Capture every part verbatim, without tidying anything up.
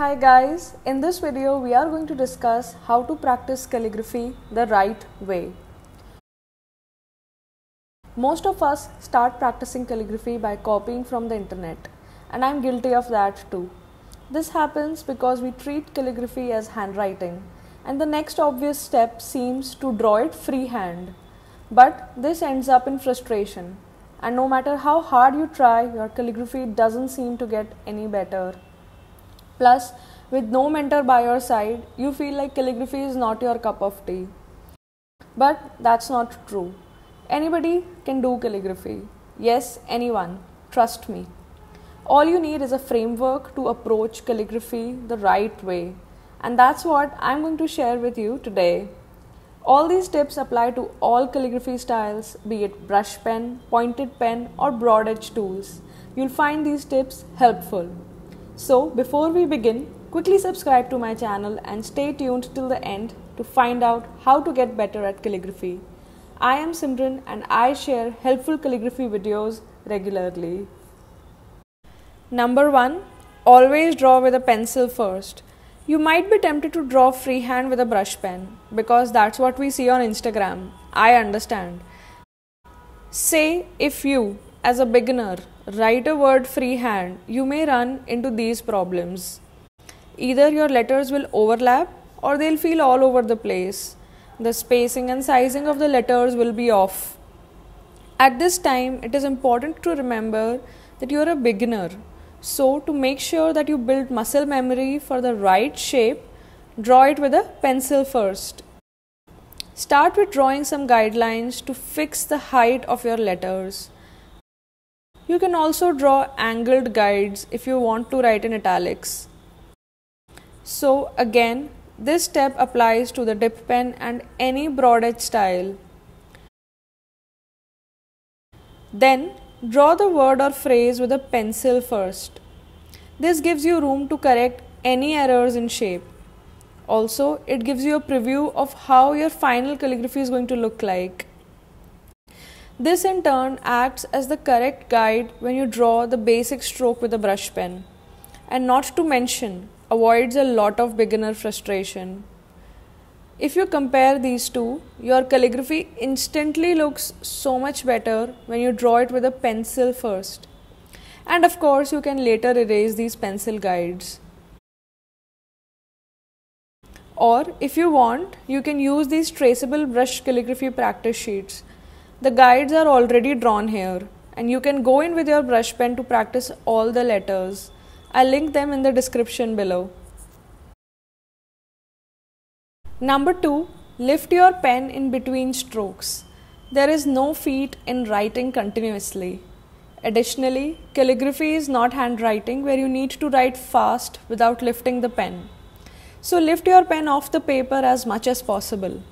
Hi guys, in this video we are going to discuss how to practice calligraphy the right way. Most of us start practicing calligraphy by copying from the internet, and I'm guilty of that too. This happens because we treat calligraphy as handwriting, and the next obvious step seems to draw it freehand. But this ends up in frustration, and no matter how hard you try, your calligraphy doesn't seem to get any better. Plus, with no mentor by your side, you feel like calligraphy is not your cup of tea. But that's not true. Anybody can do calligraphy. Yes, anyone. Trust me. All you need is a framework to approach calligraphy the right way. And that's what I'm going to share with you today. All these tips apply to all calligraphy styles, be it brush pen, pointed pen, or broad edge tools. You'll find these tips helpful. So, before we begin, quickly subscribe to my channel and stay tuned till the end to find out how to get better at calligraphy. I am Simran and I share helpful calligraphy videos regularly. Number one. Always draw with a pencil first. You might be tempted to draw freehand with a brush pen because that's what we see on Instagram. I understand. Say if you, as a beginner, write a word freehand, you may run into these problems. Either your letters will overlap or they'll feel all over the place. The spacing and sizing of the letters will be off. At this time, it is important to remember that you are a beginner. So, to make sure that you build muscle memory for the right shape, draw it with a pencil first. Start with drawing some guidelines to fix the height of your letters. You can also draw angled guides if you want to write in italics. So again, this step applies to the dip pen and any broad edge style. Then draw the word or phrase with a pencil first. This gives you room to correct any errors in shape. Also, it gives you a preview of how your final calligraphy is going to look like. This in turn acts as the correct guide when you draw the basic stroke with a brush pen, and not to mention avoids a lot of beginner frustration. If you compare these two, your calligraphy instantly looks so much better when you draw it with a pencil first. And of course, you can later erase these pencil guides. Or if you want, you can use these traceable brush calligraphy practice sheets. The guides are already drawn here, and you can go in with your brush pen to practice all the letters. I'll link them in the description below. Number two. Lift your pen in between strokes. There is no feat in writing continuously. Additionally, calligraphy is not handwriting where you need to write fast without lifting the pen. So lift your pen off the paper as much as possible.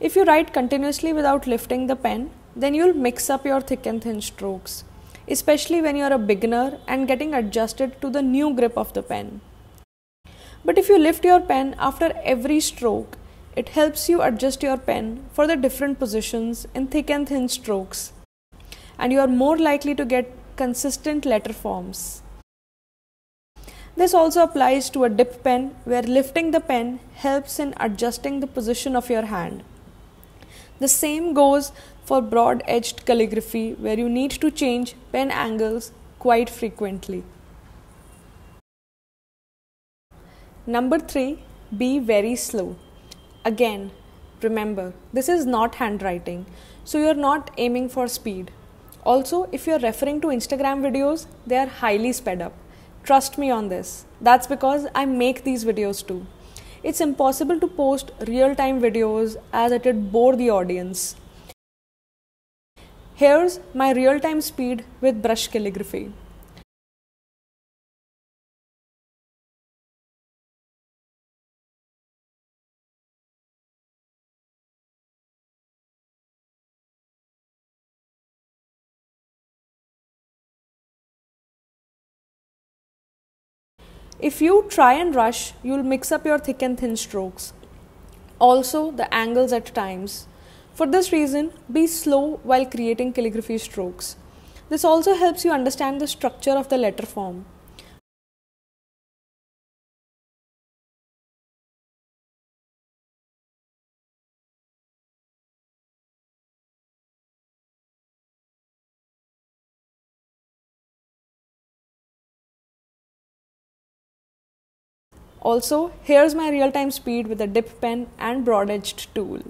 If you write continuously without lifting the pen, then you'll mix up your thick and thin strokes, especially when you're a beginner and getting adjusted to the new grip of the pen. But if you lift your pen after every stroke, it helps you adjust your pen for the different positions in thick and thin strokes, and you are more likely to get consistent letter forms. This also applies to a dip pen, where lifting the pen helps in adjusting the position of your hand. The same goes for broad-edged calligraphy, where you need to change pen angles quite frequently. Number three. Be very slow. Again, remember, this is not handwriting, so you are not aiming for speed. Also, if you are referring to Instagram videos, they are highly sped up. Trust me on this. That's because I make these videos too. It's impossible to post real-time videos as it would bore the audience. Here's my real-time speed with brush calligraphy. If you try and rush, you'll mix up your thick and thin strokes. Also, the angles at times. For this reason, be slow while creating calligraphy strokes. This also helps you understand the structure of the letter form. Also, here's my real-time speed with a dip pen and broad-edged tool.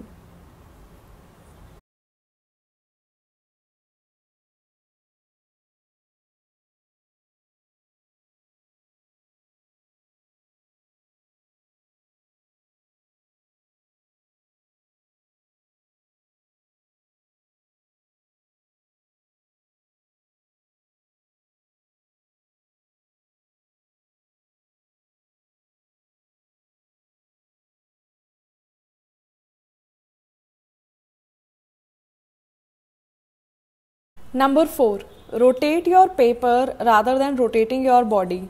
Number four. Rotate your paper rather than rotating your body.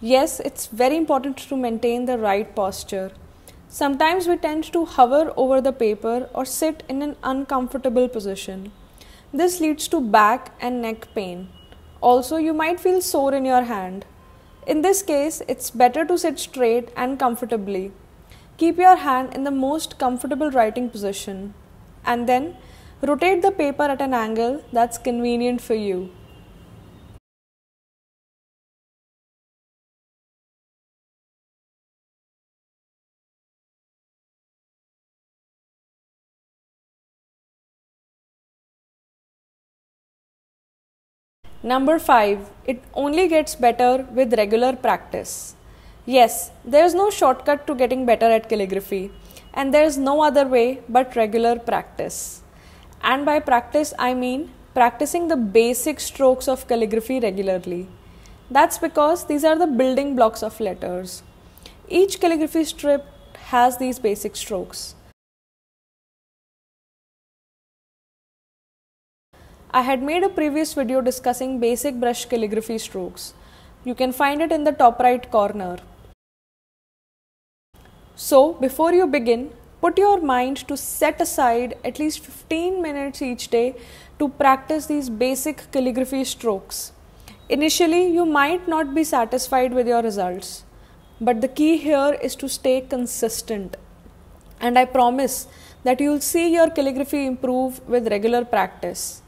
Yes, it's very important to maintain the right posture. Sometimes we tend to hover over the paper or sit in an uncomfortable position. This leads to back and neck pain. Also, you might feel sore in your hand. In this case, it's better to sit straight and comfortably. Keep your hand in the most comfortable writing position. And then, rotate the paper at an angle that's convenient for you. Number five. It only gets better with regular practice. Yes, there's no shortcut to getting better at calligraphy, and there's no other way but regular practice. And by practice, I mean practicing the basic strokes of calligraphy regularly. That's because these are the building blocks of letters. Each calligraphy strip has these basic strokes. I had made a previous video discussing basic brush calligraphy strokes. You can find it in the top right corner. So, before you begin, put your mind to set aside at least fifteen minutes each day to practice these basic calligraphy strokes. Initially, you might not be satisfied with your results, but the key here is to stay consistent. And I promise that you'll see your calligraphy improve with regular practice.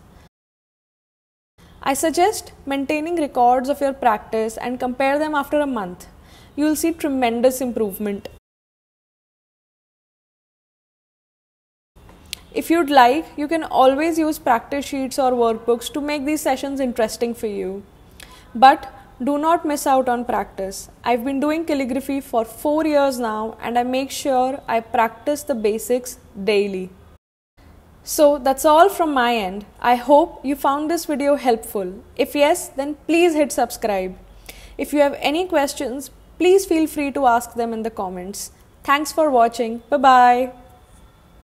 I suggest maintaining records of your practice and compare them after a month. You'll see tremendous improvement. If you'd like, you can always use practice sheets or workbooks to make these sessions interesting for you. But do not miss out on practice. I've been doing calligraphy for four years now, and I make sure I practice the basics daily. So that's all from my end. I hope you found this video helpful. If yes, then please hit subscribe. If you have any questions, please feel free to ask them in the comments. Thanks for watching. Bye-bye.